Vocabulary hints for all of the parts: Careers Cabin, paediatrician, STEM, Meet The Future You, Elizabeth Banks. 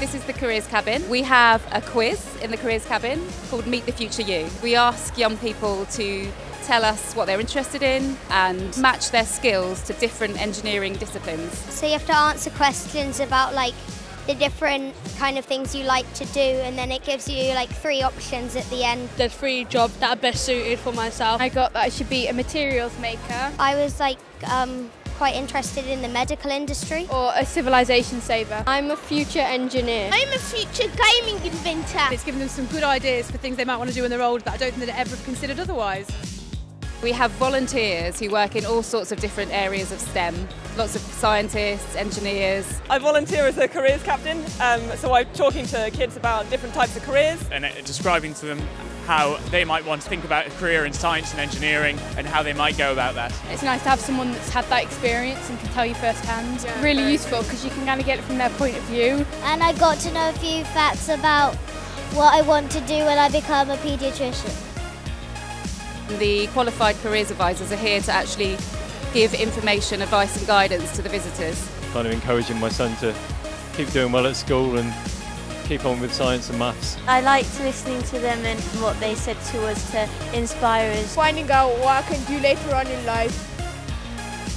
This is the Careers Cabin. We have a quiz in the Careers Cabin called Meet The Future You. We ask young people to tell us what they're interested in and match their skills to different engineering disciplines. So you have to answer questions about like the different kind of things you like to do, and then it gives you like three options at the end. The three jobs that are best suited for myself. I got that I should be a materials maker. I was like quite interested in the medical industry. Or a civilization saver. I'm a future engineer. I'm a future gaming inventor. It's given them some good ideas for things they might want to do when they're old that I don't think they'd ever have considered otherwise. We have volunteers who work in all sorts of different areas of STEM. Lots of scientists, engineers. I volunteer as a careers captain, so I'm talking to kids about different types of careers. And describing to them how they might want to think about a career in science and engineering and how they might go about that. It's nice to have someone that's had that experience and can tell you firsthand. Yeah, really useful because you can kind of get it from their point of view. And I got to know a few facts about what I want to do when I become a paediatrician. The qualified careers advisors are here to actually give information, advice and guidance to the visitors. Kind of encouraging my son to keep doing well at school and keep on with science and maths. I liked listening to them and what they said to us to inspire us. Finding out what I can do later on in life.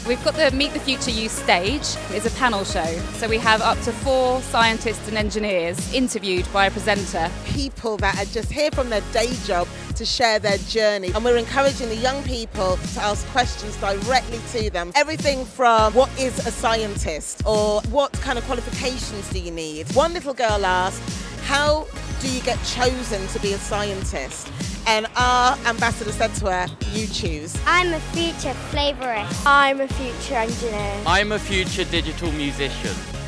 We've got the Meet the Future You stage. It's a panel show, so we have up to 4 scientists and engineers interviewed by a presenter. People that are just here from their day job to share their journey, and we're encouraging the young people to ask questions directly to them. Everything from what is a scientist or what kind of qualifications do you need. One little girl asked, how do you get chosen to be a scientist? And our ambassador said to her, you choose. I'm a future flavourist. I'm a future engineer. I'm a future digital musician.